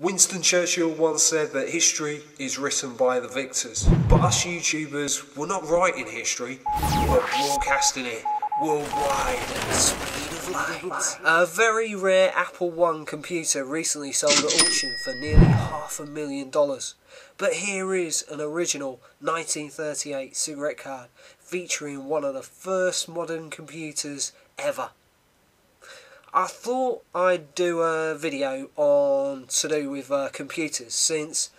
Winston Churchill once said that history is written by the victors, but us YouTubers, we're not writing history, we're broadcasting it worldwide at the speed of light. A very rare Apple I computer recently sold at auction for nearly $500,000, but here is an original 1938 cigarette card featuring one of the first modern computers ever. I thought I'd do a video on to do with computers, since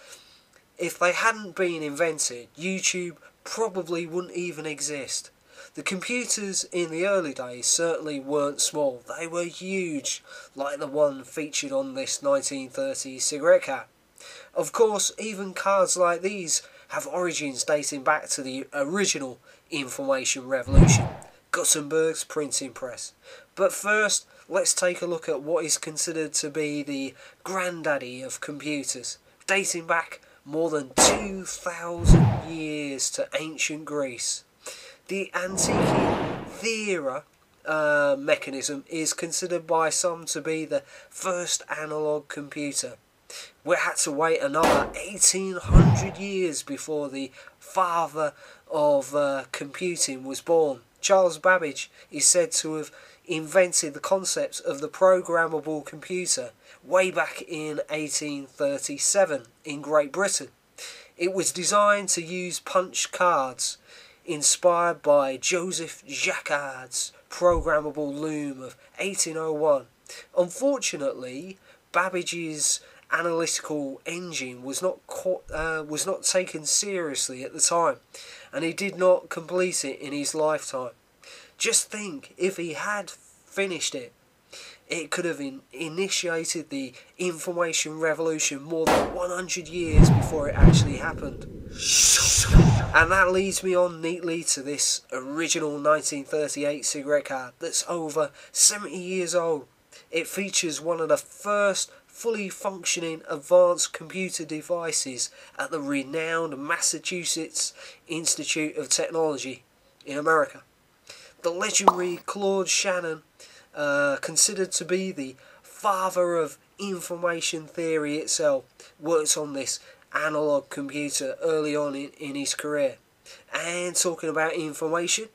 if they hadn't been invented, YouTube probably wouldn't even exist. The computers in the early days certainly weren't small, they were huge, like the one featured on this 1930 cigarette card. Of course, even cards like these have origins dating back to the original Information Revolution, Gutenberg's printing press. But first, let's take a look at what is considered to be the granddaddy of computers, dating back more than 2,000 years to ancient Greece. The Antikythera mechanism is considered by some to be the first analogue computer. We had to wait another 1,800 years before the father of computing was born. Charles Babbage is said to have invented the concepts of the programmable computer way back in 1837 in Great Britain. It was designed to use punch cards, inspired by Joseph Jacquard's programmable loom of 1801. Unfortunately, Babbage's Analytical Engine was not taken seriously at the time, and he did not complete it in his lifetime. Just think, if he had finished it, it could have initiated the Information Revolution more than 100 years before it actually happened. And that leads me on neatly to this original 1938 cigarette card that's over 70 years old. It features one of the first fully functioning advanced computer devices at the renowned Massachusetts Institute of Technology in America. The legendary Claude Shannon, considered to be the father of information theory itself, worked on this analogue computer early on in his career. And talking about information,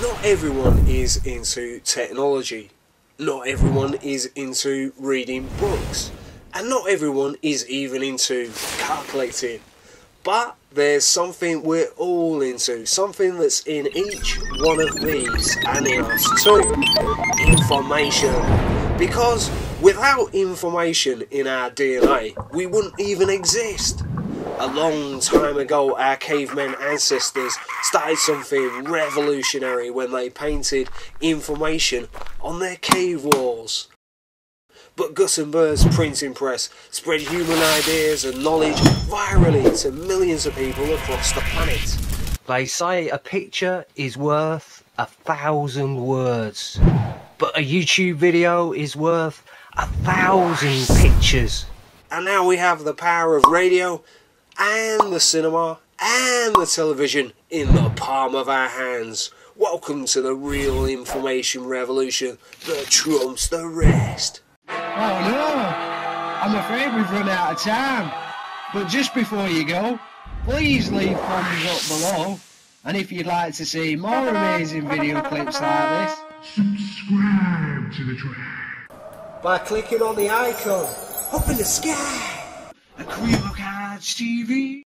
not everyone is into technology, not everyone is into reading books, and not everyone is even into car collecting. But there's something we're all into, something that's in each one of these and in us too: information. Because without information in our DNA, we wouldn't even exist. A long time ago, our cavemen ancestors started something revolutionary when they painted information on their cave walls. But Gutenberg's printing press spread human ideas and knowledge virally to millions of people across the planet. They say a picture is worth 1,000 words, but a YouTube video is worth 1,000 pictures. And now we have the power of radio and the cinema and the television in the palm of our hands. Welcome to the real information revolution that trumps the rest. Oh no, I'm afraid we've run out of time. But just before you go, please leave thumbs up below. And if you'd like to see more amazing video clips like this, subscribe to the track by clicking on the icon up in the sky. A Cream of Card's TV.